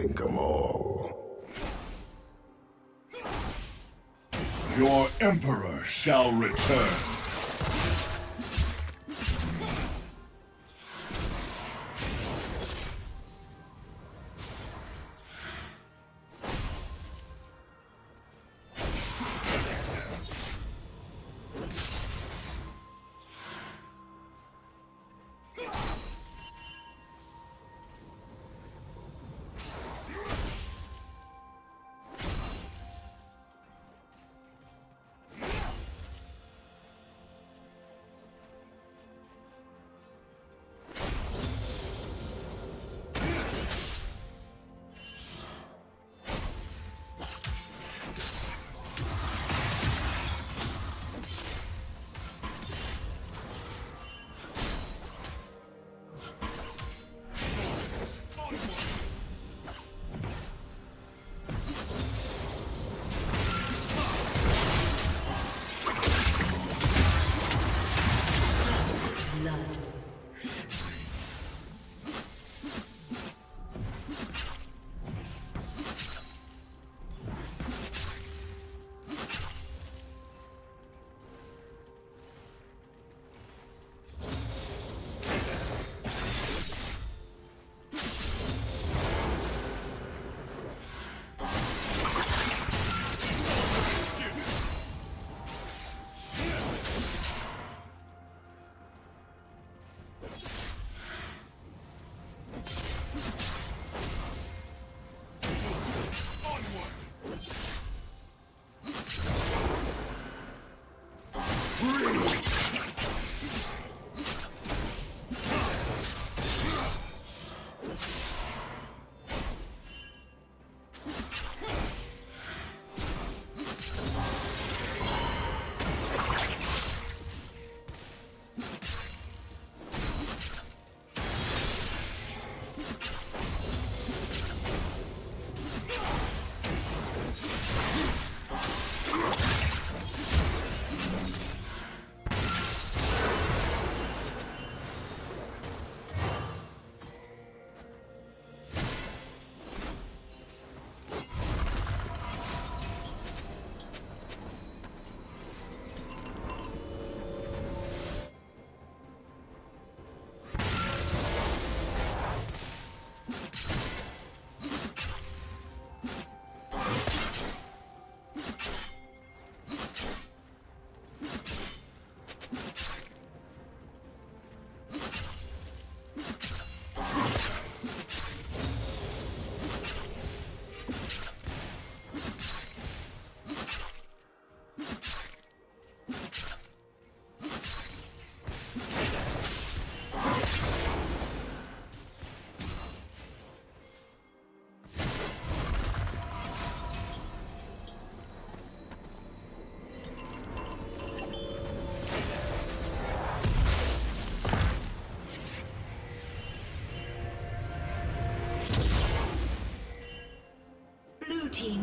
think 'em all. Your emperor shall return.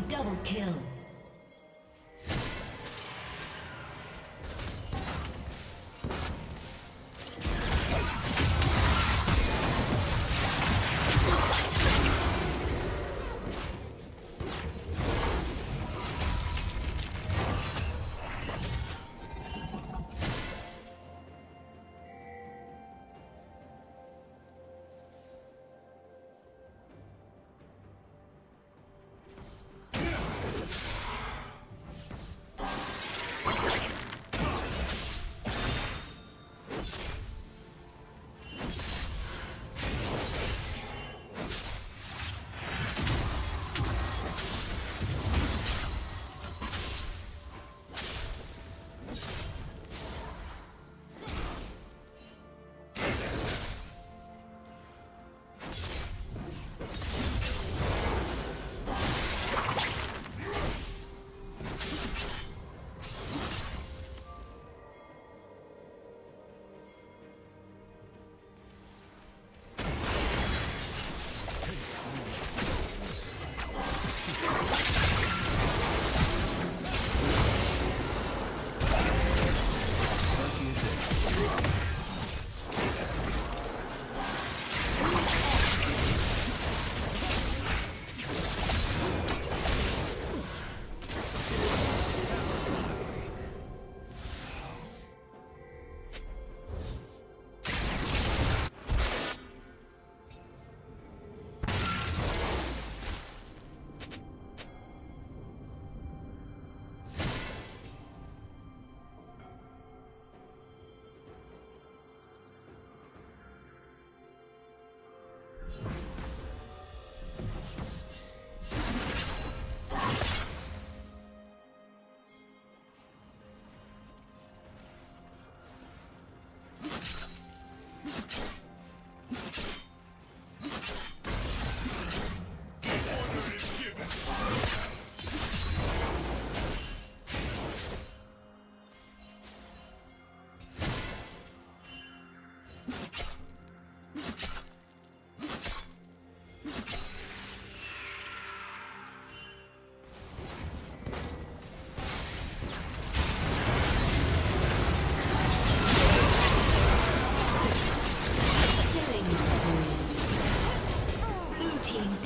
Double kill.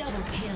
Double kill.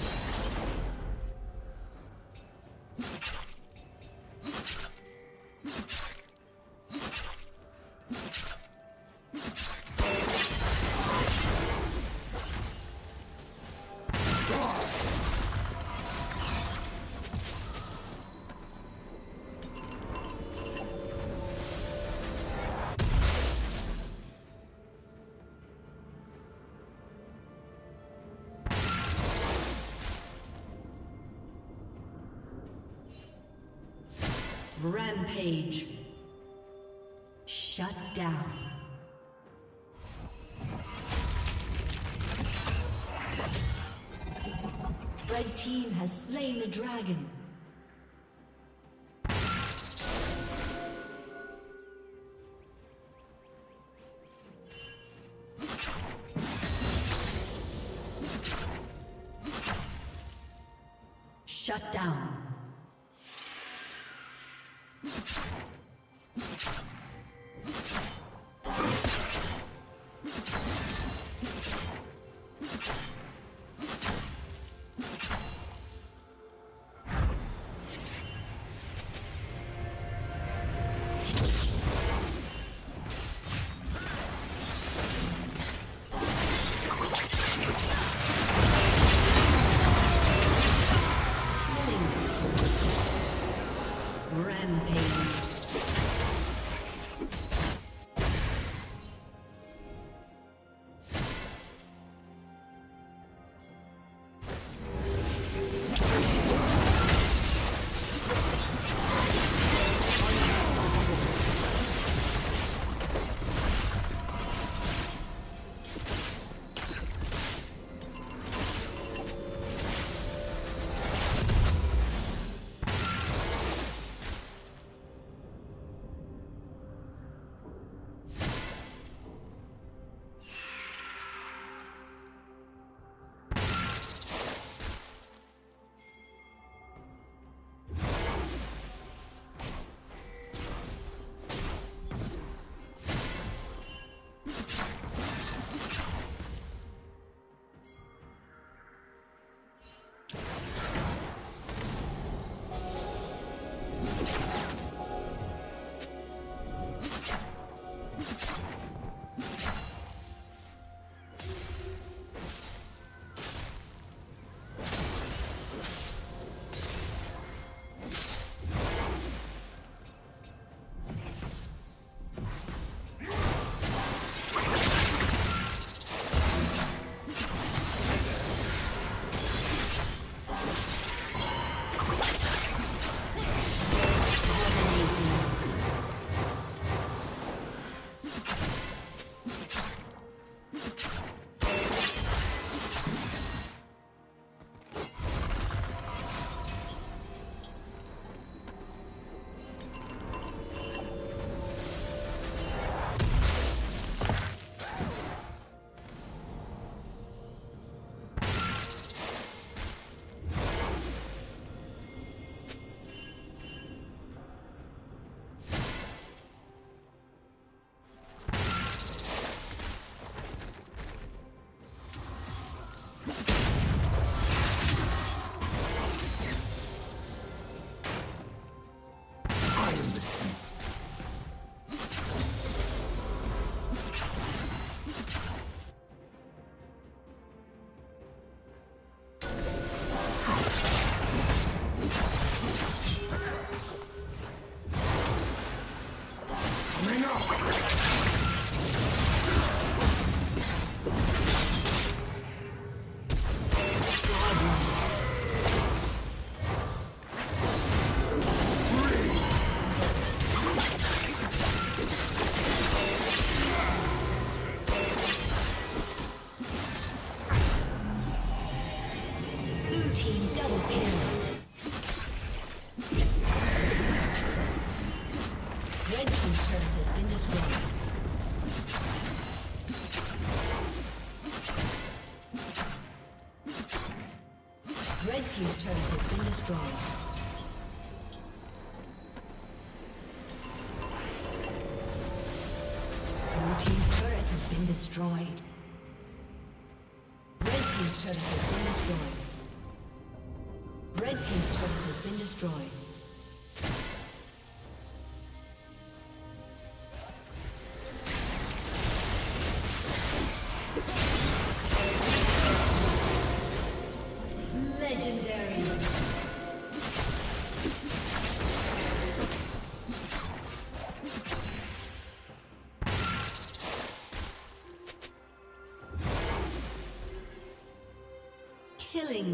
Rampage. Shut down. Red team has slain the dragon. Shut down. destroyed. Destroyed. Red team's turret has been destroyed. Red team's turret has been destroyed. Killing